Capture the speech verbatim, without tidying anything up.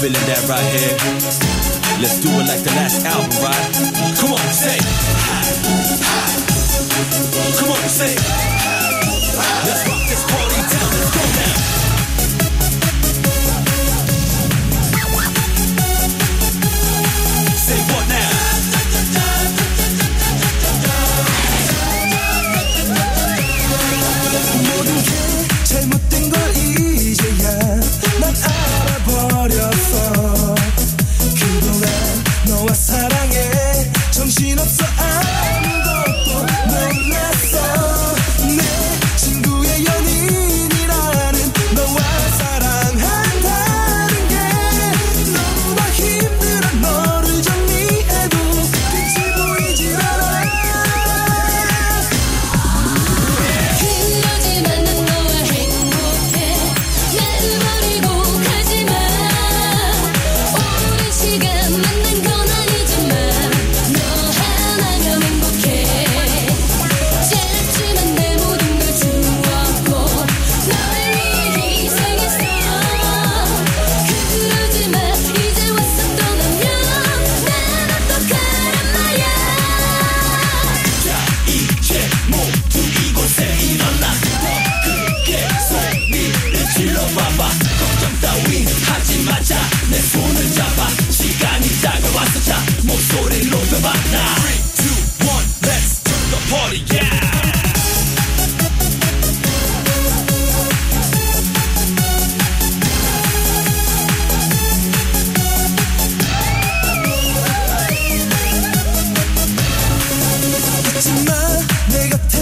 feeling that right here. Let's do it like the last album, right? Come on, say hi. Come on, say hi. Let's rock this party down. Let's go now. 내 곁에